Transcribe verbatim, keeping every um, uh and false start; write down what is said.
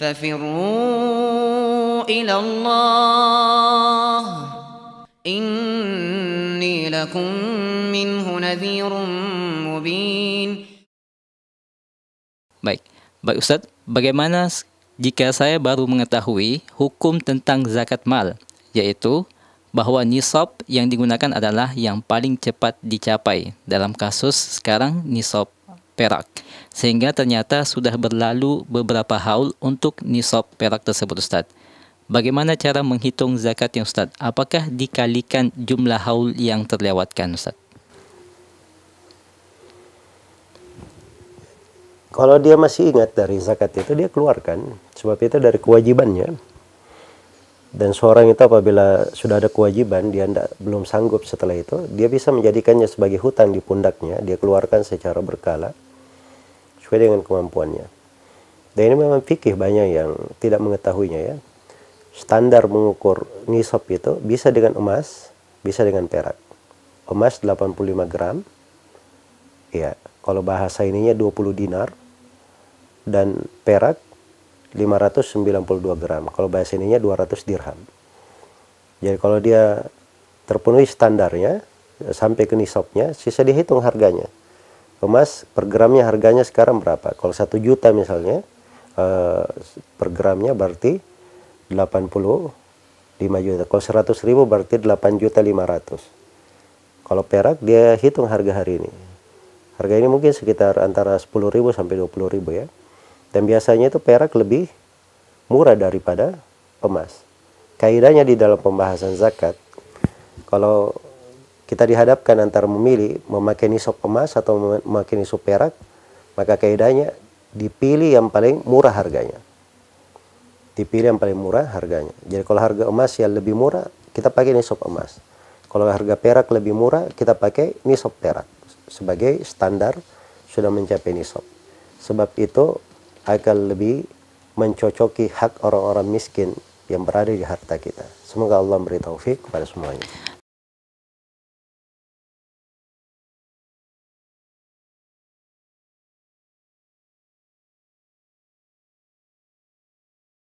ففروا إلى الله إني لكم منه نذير مبين. Baik, baik Ustadz, bagaimana jika saya baru mengetahui hukum tentang zakat mal, yaitu bahwa nisab yang digunakan adalah yang paling cepat dicapai, dalam kasus sekarang nisab perak, sehingga ternyata sudah berlalu beberapa haul untuk nisab perak tersebut Ustadz. Bagaimana cara menghitung zakatnya Ustadz? Apakah dikalikan jumlah haul yang terlewatkan Ustadz? Kalau dia masih ingat dari zakat itu, dia keluarkan. Sebab itu dari kewajibannya. Dan seorang itu apabila sudah ada kewajiban, dia enggak, belum sanggup setelah itu, dia bisa menjadikannya sebagai hutang di pundaknya. Dia keluarkan secara berkala, sesuai dengan kemampuannya. Dan ini memang fikih banyak yang tidak mengetahuinya ya. Standar mengukur nisab itu bisa dengan emas, bisa dengan perak. Emas delapan puluh lima gram, ya, kalau bahasa ininya dua puluh dinar, dan perak lima ratus sembilan puluh dua gram, kalau bahasa ininya dua ratus dirham. Jadi kalau dia terpenuhi standarnya sampai ke nisabnya, sisa dihitung harganya. Emas per gramnya harganya sekarang berapa? Kalau satu juta misalnya, eh, per gramnya berarti delapan puluh lima juta. Kalau seratus ribu berarti delapan juta lima ratus. Kalau perak dia hitung harga hari ini. Harga ini mungkin sekitar antara sepuluh ribu sampai dua puluh ribu ya. Dan biasanya itu perak lebih murah daripada emas. Kaidahnya di dalam pembahasan zakat, kalau kita dihadapkan antara memilih memakai nisab emas atau memakai nisab perak, maka kaidahnya dipilih yang paling murah harganya. Dipilih yang paling murah harganya. Jadi kalau harga emas yang lebih murah, kita pakai nisab emas. Kalau harga perak lebih murah, kita pakai nisab perak. Sebagai standar sudah mencapai nisab. Sebab itu akan lebih mencocoki hak orang-orang miskin yang berada di harta kita. Semoga Allah beri taufik kepada semuanya.